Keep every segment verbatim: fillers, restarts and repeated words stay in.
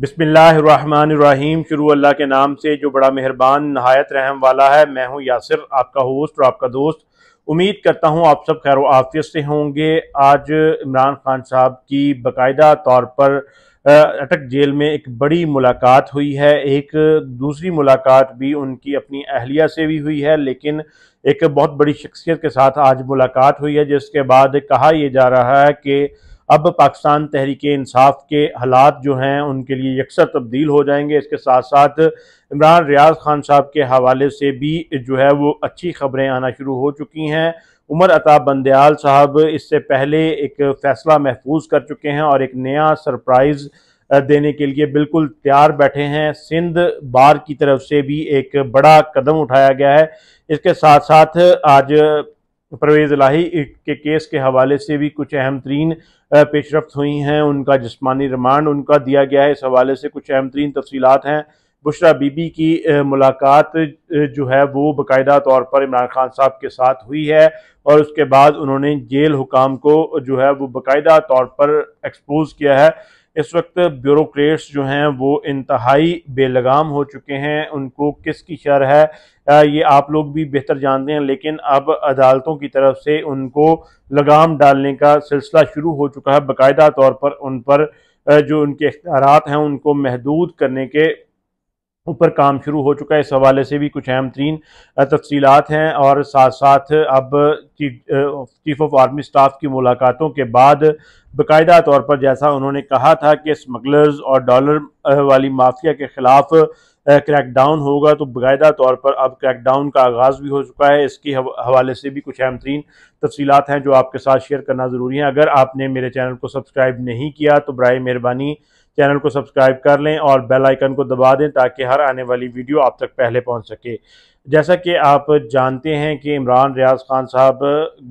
बिस्मिल्लाहिर्रहमानिर्रहीम। शुरू अल्लाह के नाम से जो बड़ा मेहरबान नहायत रहम वाला है। मैं हूं यासिर, आपका होस्ट और आपका दोस्त। उम्मीद करता हूं आप सब खैर आफियत से होंगे। आज इमरान खान साहब की बाकायदा तौर पर अटक जेल में एक बड़ी मुलाकात हुई है। एक दूसरी मुलाकात भी उनकी अपनी अहलिया से भी हुई है, लेकिन एक बहुत बड़ी शख्सियत के साथ आज मुलाकात हुई है, जिसके बाद कहा यह जा रहा है कि अब पाकिस्तान तहरीक इंसाफ के हालात जो हैं उनके लिए यकसर तब्दील हो जाएंगे। इसके साथ साथ इमरान रियाज खान साहब के हवाले से भी जो है वो अच्छी खबरें आना शुरू हो चुकी हैं। उमर अता बंदियाल साहब इससे पहले एक फ़ैसला महफूज कर चुके हैं और एक नया सरप्राइज़ देने के लिए बिल्कुल तैयार बैठे हैं। सिंध बार की तरफ से भी एक बड़ा कदम उठाया गया है। इसके साथ साथ आज परवेज़ इलाही के केस के हवाले से भी कुछ अहम तरीन पेशरफ्त हुई हैं। उनका जिस्मानी रिमांड उनका दिया गया है, इस हवाले से कुछ अहम तरीन तफसीलात हैं। बुशरा बीबी की मुलाकात जो है वो बाकायदा तौर पर इमरान खान साहब के साथ हुई है और उसके बाद उन्होंने जेल हुकाम को जो है वो बाकायदा तौर पर एक्सपोज किया है। इस वक्त ब्यूरोक्रेट्स जो हैं वो इंतहाई बेलगाम हो चुके हैं, उनको किसकी शर है ये आप लोग भी बेहतर जानते हैं, लेकिन अब अदालतों की तरफ से उनको लगाम डालने का सिलसिला शुरू हो चुका है। बाकायदा तौर पर उन पर जो उनके इख्तियारात हैं उनको महदूद करने के ऊपर काम शुरू हो चुका है। इस हवाले से भी कुछ अहम तरीन तफसीलात हैं। और साथ साथ अब चीफ ऑफ आर्मी स्टाफ की मुलाकातों के बाद बाकायदा तौर पर जैसा उन्होंने कहा था कि स्मगलर्स और डॉलर वाली माफिया के ख़िलाफ़ क्रैकडाउन होगा, तो बाकायदा तौर पर अब क्रैकडाउन का आगाज़ भी हो चुका है। इसके हवाले से भी कुछ अहम तरीन तफसीलात हैं जो आपके साथ शेयर करना ज़रूरी है। अगर आपने मेरे चैनल को सब्सक्राइब नहीं किया तो बराए मेहरबानी चैनल को सब्सक्राइब कर लें और बेल आइकन को दबा दें ताकि हर आने वाली वीडियो आप तक पहले पहुंच सके। जैसा कि आप जानते हैं कि इमरान रियाज खान साहब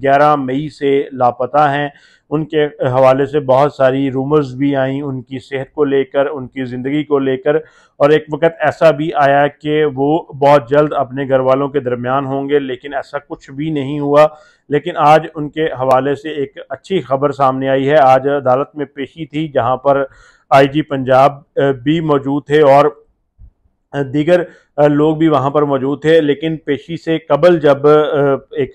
ग्यारह मई से लापता हैं। उनके हवाले से बहुत सारी रूमर्स भी आईं, उनकी सेहत को लेकर, उनकी ज़िंदगी को लेकर, और एक वक्त ऐसा भी आया कि वो बहुत जल्द अपने घर वालों के दरमियान होंगे, लेकिन ऐसा कुछ भी नहीं हुआ। लेकिन आज उनके हवाले से एक अच्छी खबर सामने आई है। आज अदालत में पेशी थी जहाँ पर आईजी पंजाब भी मौजूद थे और दीगर लोग भी वहाँ पर मौजूद थे। लेकिन पेशी से कबल जब एक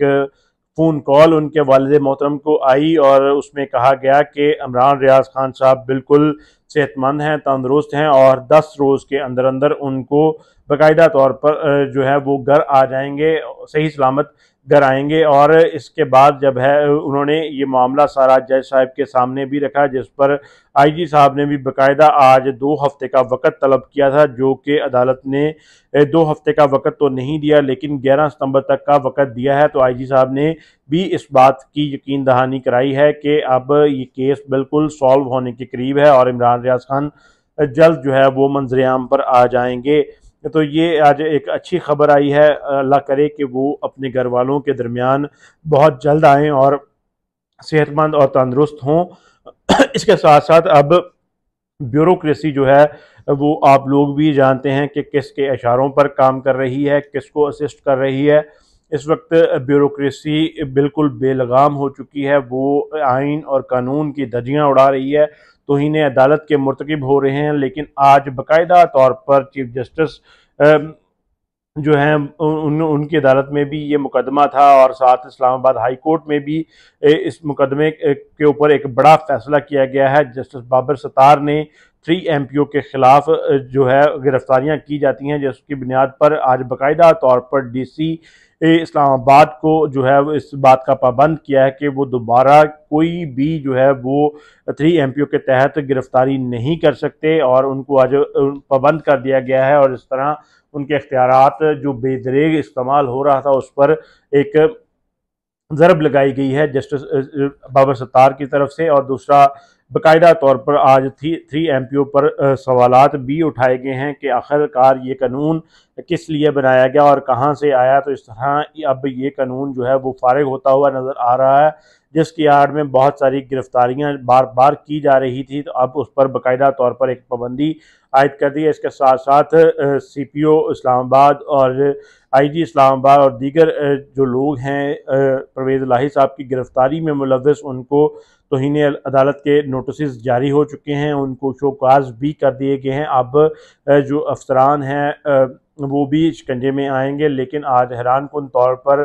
फ़ोन कॉल उनके वालिद मोहतरम को आई और उसमें कहा गया कि इमरान रियाज खान साहब बिल्कुल सेहतमंद हैं, तंदुरुस्त हैं और दस रोज़ के अंदर अंदर उनको बाकायदा तौर पर जो है वो घर आ जाएंगे, सही सलामत घर आएंगे। और इसके बाद जब है उन्होंने ये मामला सारा जज साहब के सामने भी रखा, जिस पर आईजी साहब ने भी बाकायदा आज दो हफ्ते का वक़्त तलब किया था, जो कि अदालत ने दो हफ्ते का वक़्त तो नहीं दिया लेकिन ग्यारह सितंबर तक का वक़्त दिया है। तो आईजी साहब ने भी इस बात की यकीन दहानी कराई है कि अब ये केस बिल्कुल सॉल्व होने के करीब है और इमरान रियाज खान जल्द जो है वो मंजरेआम पर आ जाएंगे। तो ये आज एक अच्छी खबर आई है। अल्लाह करे कि वो अपने घर वालों के दरमियान बहुत जल्द आएँ और सेहतमंद और तंदुरुस्त हों। इसके साथ साथ अब ब्यूरोक्रेसी जो है वो आप लोग भी जानते हैं कि किसके इशारों पर काम कर रही है, किसको असिस्ट कर रही है। इस वक्त ब्यूरोक्रेसी बिल्कुल बेलगाम हो चुकी है, वो आइन और कानून की धज्जियाँ उड़ा रही है, तौहीन अदालत के मुर्तकिब हो रहे हैं। लेकिन आज बाकायदा तौर पर चीफ जस्टिस जो हैं उन उनकी अदालत में भी ये मुकदमा था और साथ इस्लामाबाद हाई कोर्ट में भी इस मुकदमे के ऊपर एक बड़ा फ़ैसला किया गया है। जस्टिस बाबर सत्तार ने थ्री एम पी ओ के ख़िलाफ़ जो है गिरफ्तारियां की जाती हैं, जिसकी बुनियाद पर आज बाकायदा तौर पर डी सी इस्लामाबाद को जो है इस बात का पाबंद किया है कि वो दोबारा कोई भी जो है वो थ्री एम पी ओ के तहत गिरफ्तारी नहीं कर सकते और उनको आज पाबंद कर दिया गया है। और इस तरह उनके इख्तियारात जो बेदरेग इस्तेमाल हो रहा था उस पर एक ज़रब लगाई गई है जस्टिस बाबर सत्तार की तरफ से। और दूसरा बाकायदा तौर पर आज थी थ्री एम पी ओ पर सवालात भी उठाए गए हैं कि आखिरकार ये कानून किस लिए बनाया गया और कहाँ से आया। तो इस तरह अब ये कानून जो है वो फारिग होता हुआ नज़र आ रहा है। जिसकी आड़ में बहुत सारी गिरफ्तारियां बार बार की जा रही थी, तो अब उस पर बाकायदा तौर पर एक पाबंदी आयद कर दी है। इसके साथ साथ सी पी ओ इस्लामाबाद और आई जी इस्लामाबाद और दीगर जो लोग हैं परवेज़ इलाही साहब की गिरफ़्तारी में मुलव्वस, उनको तौहीन अदालत के नोटिस जारी हो चुके हैं, उनको शोकाज भी कर दिए गए हैं। अब जो अफसरान हैं वो भी शिकंजे में आएंगे। लेकिन आज हैरानकुन तौर पर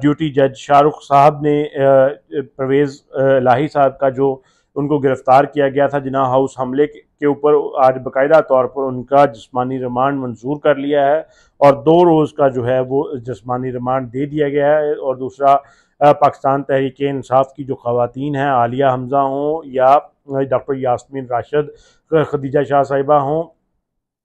ड्यूटी जज शाहरुख साहब ने परवेज़ इलाही साहब का जो उनको गिरफ़्तार किया गया था जिना हाउस हमले के ऊपर, आज बाकायदा तौर पर उनका जिस्मानी रिमांड मंजूर कर लिया है और दो रोज़ का जो है वो जिस्मानी रिमांड दे दिया गया है। और दूसरा पाकिस्तान तहरीक इंसाफ की जो ख़वातीन हैं, आलिया हमज़ा हों या डॉक्टर यास्मीन राशिद, खदीजा शाह साहिबा हों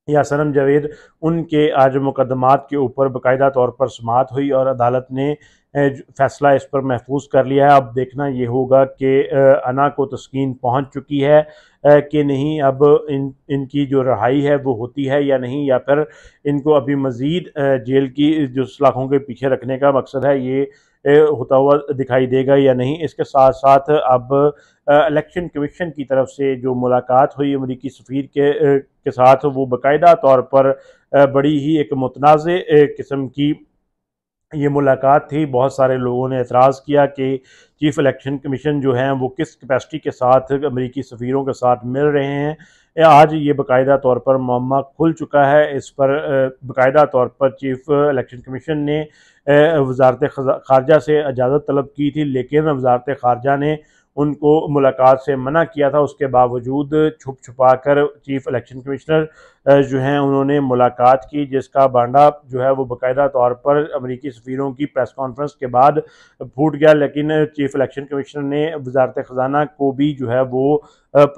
या सरम जावेद, उनके आज मुकदमात के ऊपर बाकायदा तौर पर सुनवाई हुई और अदालत ने फैसला इस पर महफूज कर लिया है। अब देखना ये होगा कि अना को तस्कीन पहुंच चुकी है कि नहीं, अब इन इनकी जो रहाई है वो होती है या नहीं, या फिर इनको अभी मज़ीद जेल की जो सलाखों के पीछे रखने का मकसद है ये होता हुआ दिखाई देगा या नहीं। इसके साथ साथ अब इलेक्शन कमीशन की तरफ से जो मुलाकात हुई अमरीकी सफ़ीर के के साथ, वो बाकायदा तौर पर बड़ी ही एक मुतनाज़ किस्म की ये मुलाकात थी। बहुत सारे लोगों ने एतराज़ किया कि चीफ़ इलेक्शन कमीशन जो हैं वो किस कैपेसिटी के साथ अमरीकी सफ़ीरों के साथ मिल रहे हैं। आज ये बाकायदा तौर पर मामला खुल चुका है। इस पर बाकायदा तौर पर चीफ़ इलेक्शन कमीशन ने वज़ारत ख़ारजा से इजाज़त तलब की थी, लेकिन वज़ारत ख़ारजा ने उनको मुलाकात से मना किया था। उसके बावजूद छुप छुपा कर चीफ़ इलेक्शन कमिश्नर जो हैं उन्होंने मुलाकात की, जिसका बांडा जो है वो बाकायदा तौर पर अमरीकी सफ़ीरों की प्रेस कॉन्फ्रेंस के बाद फूट गया। लेकिन चीफ़ इलेक्शन कमिश्नर ने वज़ारत ख़जाना को भी जो है वो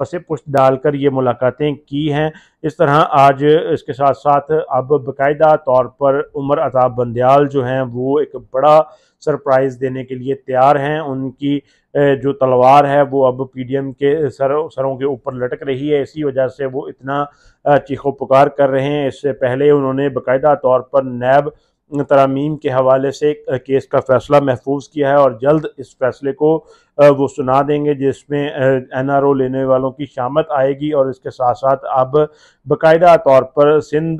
पसे पुष्ट डालकर ये मुलाकातें की हैं। इस तरह आज इसके साथ साथ अब बाकायदा तौर पर उमर अता बंदियाल जो हैं वो एक बड़ा सरप्राइज़ देने के लिए तैयार हैं। उनकी जो तलवार है वो अब पीडीएम के सरों सरों के ऊपर लटक रही है, इसी वजह से वो इतना चीखो पुकार कर रहे हैं। इससे पहले उन्होंने बाकायदा तौर पर नैब तरामीम के हवाले से केस का फ़ैसला महफूज किया है और जल्द इस फैसले को वो सुना देंगे, जिसमें एनआरओ लेने वालों की शामत आएगी। और इसके साथ साथ अब बाकायदा तौर पर सिंध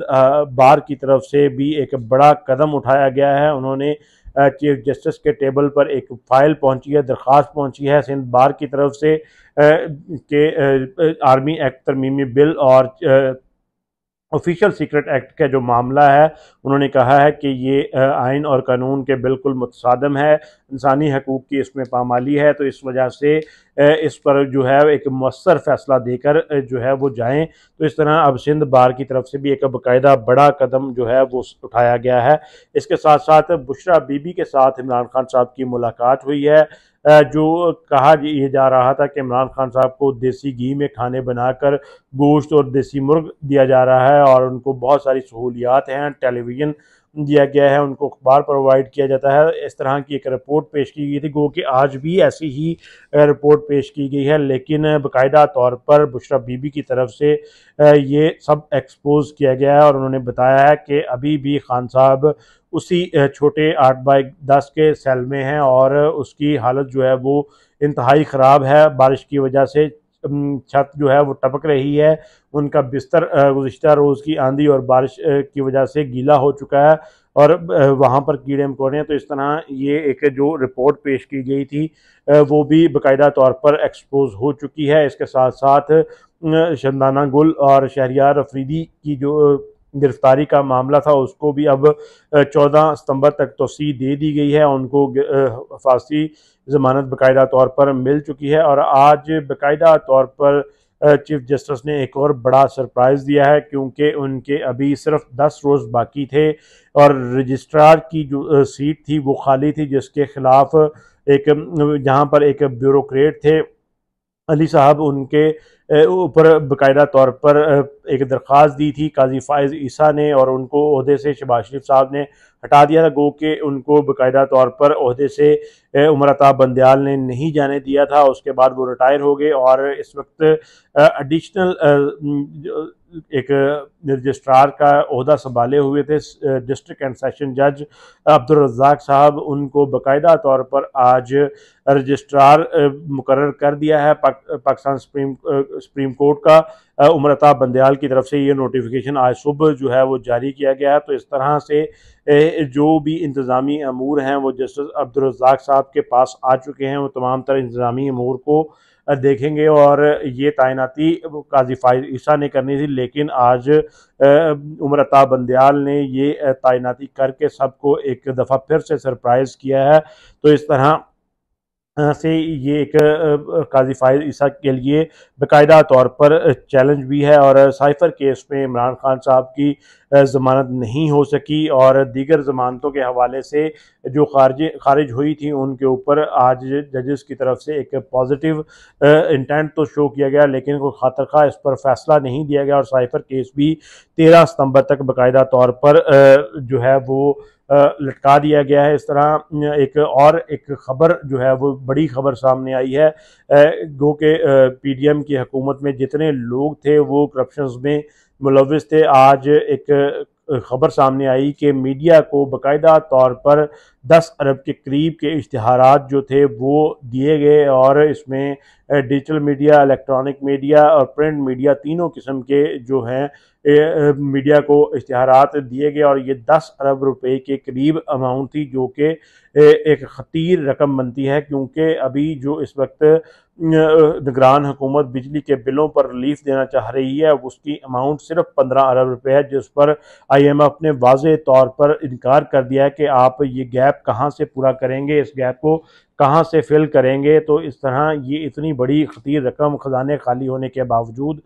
बार की तरफ से भी एक बड़ा कदम उठाया गया है। उन्होंने चीफ जस्टिस के टेबल पर एक फ़ाइल पहुंची है, दरख्वास्त पहुंची है सिंध बार की तरफ से के आर्मी एक्ट तरमीमी बिल और ऑफिशियल सीक्रेट एक्ट का जो मामला है, उन्होंने कहा है कि ये आइन और कानून के बिल्कुल मुतसादम है, इंसानी हकूक़ की इसमें पामाली है। तो इस वजह से इस पर जो है एक मौसर फैसला देकर जो है वो जाएं। तो इस तरह अब सिंध बार की तरफ से भी एक बाकायदा बड़ा कदम जो है वो उठाया गया है। इसके साथ साथ बुशरा बीबी के साथ इमरान खान साहब की मुलाकात हुई है। जो कहा यह जा रहा था कि इमरान खान साहब को देसी घी में खाने बनाकर गोश्त और देसी मुर्ग दिया जा रहा है और उनको बहुत सारी सहूलियात हैं, टेलीविज़न दिया गया है, उनको अखबार प्रोवाइड किया जाता है। इस तरह की एक रिपोर्ट पेश की गई थी, गो कि आज भी ऐसी ही रिपोर्ट पेश की गई है। लेकिन बाकायदा तौर पर बुशरा बीबी की तरफ से ये सब एक्सपोज़ किया गया है और उन्होंने बताया है कि अभी भी खान साहब उसी छोटे आठ बाई दस के सेल में हैं और उसकी हालत जो है वो इंतहाई ख़राब है। बारिश की वजह से छत जो है वो टपक रही है, उनका बिस्तर गुज़िश्ता रोज़ की आंधी और बारिश की वजह से गीला हो चुका है और वहाँ पर कीड़े मकोड़े। तो इस तरह ये एक जो रिपोर्ट पेश की गई थी वो भी बाकायदा तौर पर एक्सपोज़ हो चुकी है। इसके साथ साथ शंदाना गुल और शहरियार अफरीदी की जो गिरफ़्तारी का मामला था उसको भी अब चौदह सितंबर तक तोसी दे दी गई है, उनको फांसी ज़मानत बाकायदा तौर पर मिल चुकी है। और आज बाकायदा तौर पर चीफ जस्टिस ने एक और बड़ा सरप्राइज़ दिया है, क्योंकि उनके अभी सिर्फ दस रोज़ बाकी थे और रजिस्ट्रार की जो सीट थी वो खाली थी, जिसके ख़िलाफ़ एक जहाँ पर एक ब्यूरोक्रेट थे अली साहब, उनके ऊपर बाकायदा तौर पर एक दरख्वास्त दी थी काजी फ़ाइज़ ईसा ने और उनको ओहदे से शहबाज शरीफ साहब ने हटा दिया था। गो के उनको बाकायदा तौर पर ओहदे से उमर अता बंदियाल ने नहीं जाने दिया था। उसके बाद वो रिटायर हो गए और इस वक्त एडिशनल एक रजिस्ट्रार का ओहदा संभाले हुए थे, डिस्ट्रिक्ट एंड सेशन जज अब्दुल रज़ाक साहब, उनको बाकायदा तौर पर आज रजिस्ट्रार मुकर्रर कर दिया है पाक, पाकिस्तान सुप्रीम सुप्रीम कोर्ट का। उमर अता बंदियाल की तरफ से ये नोटिफिकेशन आज सुबह जो है वो जारी किया गया है। तो इस तरह से जो भी इंतज़ामी अमूर हैं वो जस्टिस अब्दुल रज़ाक साहब के पास आ चुके हैं। वो तमाम तरह इंतज़ामी अमूर को देखेंगे और ये तैनाती काजी फाइज ईसा ने करनी थी, लेकिन आज उमर अता बंदियाल ने ये तैनाती करके सबको एक दफ़ा फिर से सरप्राइज़ किया है। तो इस तरह से ये एक काजी फाइज ईसा के लिए बाकायदा तौर पर चैलेंज भी है। और साइफर केस में इमरान खान साहब की ज़मानत नहीं हो सकी और दीगर ज़मानतों के हवाले से जो खारिज खारिज हुई थी उनके ऊपर आज जजेस की तरफ से एक पॉजिटिव इंटेंट तो शो किया गया, लेकिन कोई खातरखा इस पर फैसला नहीं दिया गया। और साइफर केस भी तेरह सितंबर तक बाकायदा तौर पर जो है वो लटका दिया गया है। इस तरह एक और एक ख़बर जो है वो बड़ी ख़बर सामने आई है, गो के पीडीएम की हुकूमत में जितने लोग थे वो करप्शंस में मुलविस थे। आज एक ख़बर सामने आई कि मीडिया को बाकायदा तौर पर दस अरब के करीब के इश्तहारात जो थे वो दिए गए और इसमें डिजिटल मीडिया, इलेक्ट्रॉनिक मीडिया और प्रिंट मीडिया तीनों किस्म के जो हैं मीडिया को इश्तहारात दिए गए। और ये दस अरब रुपए के करीब अमाउंट थी जो कि एक खतीर रकम बनती है, क्योंकि अभी जो इस वक्त निगरान हुकूमत बिजली के बिलों पर रिलीफ देना चाह रही है उसकी अमाउंट सिर्फ पंद्रह अरब रुपए है, जिस पर आई एम एफ ने वाज़े तौर पर इनकार कर दिया है कि आप ये गैप कहाँ से पूरा करेंगे, इस गैप को कहाँ से फिल करेंगे। तो इस तरह ये इतनी बड़ी खतीर रकम ख़जाने खाली होने के बावजूद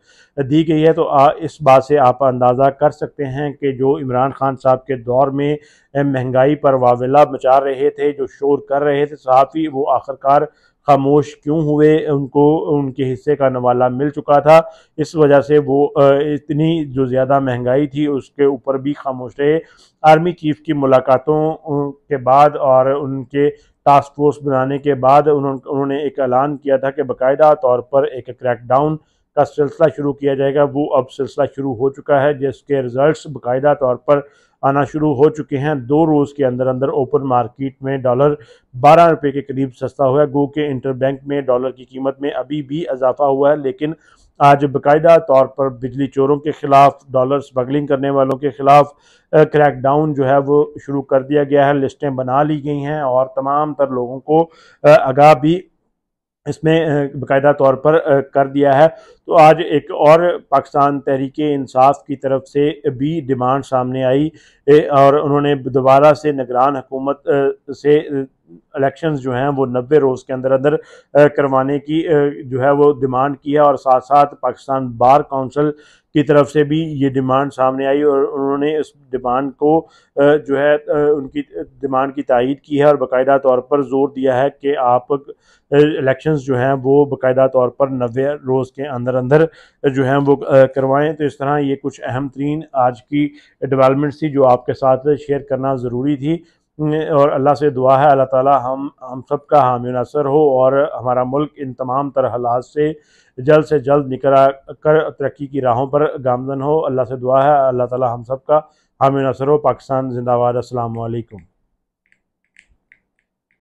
दी गई है। तो आ, इस बात से आप अंदाज़ा कर सकते हैं कि जो इमरान खान साहब के दौर में महंगाई पर वावेला मचा रहे थे, जो शोर कर रहे थे सहाफ़ी, वो आखिरकार खामोश क्यों हुए। उनको उनके हिस्से का नवाला मिल चुका था, इस वजह से वो इतनी जो ज़्यादा महंगाई थी उसके ऊपर भी खामोश रहे। आर्मी चीफ की मुलाकातों के बाद और उनके टास्क फोर्स बनाने के बाद उन्होंने एक ऐलान किया था कि बाकायदा तौर पर एक क्रैकडाउन का सिलसिला शुरू किया जाएगा। वो अब सिलसिला शुरू हो चुका है, जिसके रिज़ल्ट बाकायदा तौर पर आना शुरू हो चुके हैं। दो रोज़ के अंदर अंदर ओपन मार्केट में डॉलर बारह रुपए के करीब सस्ता हुआ है। गो के इंटरबैंक में डॉलर की कीमत में अभी भी इजाफा हुआ है, लेकिन आज बाकायदा तौर पर बिजली चोरों के ख़िलाफ़, डॉलर स्मगलिंग करने वालों के ख़िलाफ़ क्रैकडाउन जो है वो शुरू कर दिया गया है। लिस्टें बना ली गई हैं और तमाम तर लोगों को आगाह भी इसमें बाकायदा तौर पर कर दिया है। तो आज एक और पाकिस्तान तहरीके इंसाफ की तरफ से भी डिमांड सामने आई और उन्होंने दोबारा से निगरान हुकूमत से इलेक्शंस जो हैं वो नब्बे रोज़ के अंदर अंदर करवाने की जो है वो डिमांड की है। और साथ साथ पाकिस्तान बार काउंसिल की तरफ से भी ये डिमांड सामने आई और उन्होंने इस डिमांड को जो है उनकी डिमांड की तायीद की है और बाकायदा तौर पर जोर दिया है कि आप इलेक्शंस जो हैं वो बाकायदा तौर पर नब्बे रोज़ के अंदर अंदर जो हैं वो करवाएं। तो इस तरह ये कुछ अहम तरीन आज की डेवलपमेंट्स थी जो आपके साथ शेयर करना ज़रूरी थी। और अल्लाह से दुआ है अल्लाह ताला हम हम सब का हामी नासर हो और हमारा मुल्क इन तमाम तरह हालात से जल्द से जल्द निकल कर तरक्की की राहों पर गामजन हो। अल्लाह से दुआ है अल्लाह ताला हम सब का हामी नासर हो। पाकिस्तान जिंदाबाद। अस्सलाम वालेकुम।